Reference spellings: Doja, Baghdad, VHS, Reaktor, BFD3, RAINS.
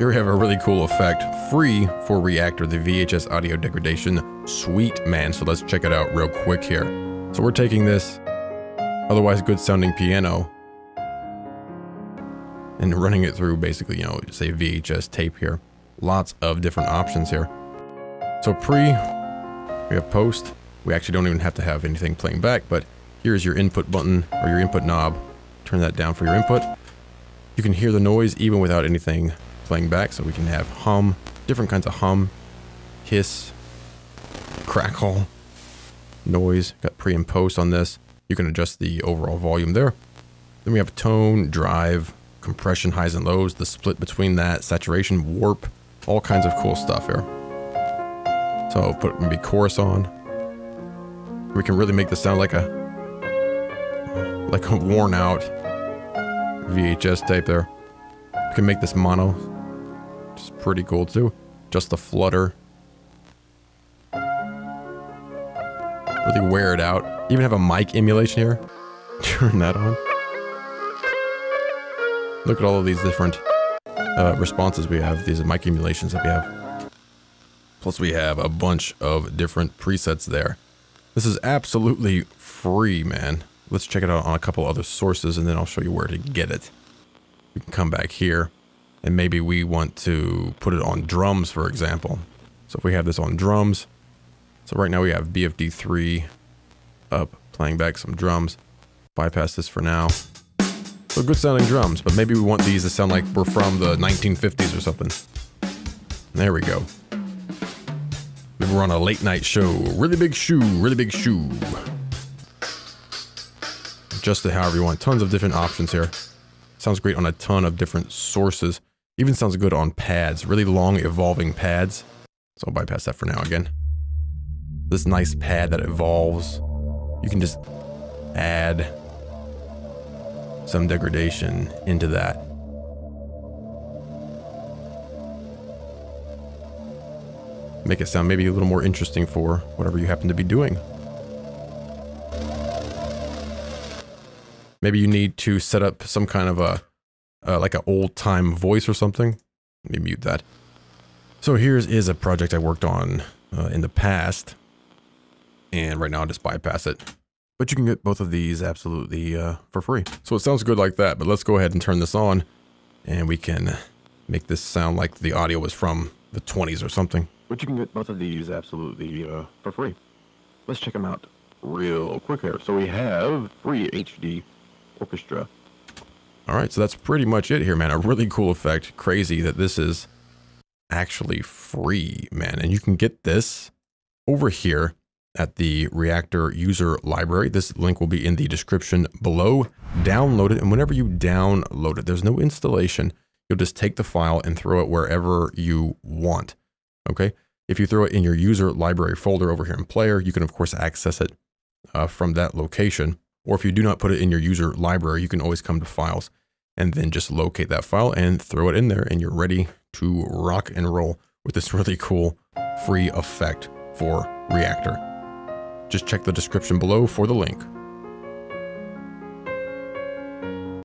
Here we have a really cool effect, free for Reaktor, the VHS audio degradation. Sweet, man. So let's check it out real quick here. So we're taking this otherwise good sounding piano and running it through basically, you know, say VHS tape here. Lots of different options here. So pre, we have post. We actually don't even have to have anything playing back, but here's your input button or your input knob. Turn that down for your input. You can hear the noise even without anything playing back, so we can have hum, different kinds of hum, hiss, crackle, noise. Got pre and post on this. You can adjust the overall volume there. Then we have tone, drive, compression, highs and lows, the split between that, saturation, warp, all kinds of cool stuff here. So I'll put maybe chorus on. We can really make this sound like a worn out VHS tape there. We can make this mono. It's pretty cool too. Just the flutter. Really wear it out. Even have a mic emulation here. Turn that on. Look at all of these different responses we have. These are mic emulations that we have. Plus we have a bunch of different presets there. This is absolutely free, man. Let's check it out on a couple other sources and then I'll show you where to get it. We can come back here and maybe we want to put it on drums, for example. So if we have this on drums, so right now we have BFD3 up, playing back some drums. Bypass this for now. So good sounding drums, but maybe we want these to sound like we're from the 1950s or something. There we go. We were on a late night show. Really big shoe, really big shoe. Adjust it however you want. Tons of different options here. Sounds great on a ton of different sources. Even sounds good on pads, really long evolving pads. So I'll bypass that for now again. This nice pad that evolves. You can just add some degradation into that. Make it sound maybe a little more interesting for whatever you happen to be doing. Maybe you need to set up some kind of a, like an old time voice or something. Let me mute that. So here's is a project I worked on in the past. And right now I'll just bypass it. But you can get both of these absolutely for free. So it sounds good like that, but let's go ahead and turn this on and we can make this sound like the audio was from the 20s or something. But you can get both of these absolutely for free. Let's check them out real quick here. So we have free HD. Orchestra. All right, so that's pretty much it here, man. A really cool effect. Crazy that this is actually free, man. And you can get this over here at the Reaktor user library. This link will be in the description below. Download it, and whenever you download it, there's no installation. You'll just take the file and throw it wherever you want, okay? If you throw it in your user library folder over here in Player, you can, of course, access it from that location. Or if you do not put it in your user library, you can always come to files and then just locate that file and throw it in there and you're ready to rock and roll with this really cool free effect for Reaktor. Just check the description below for the link.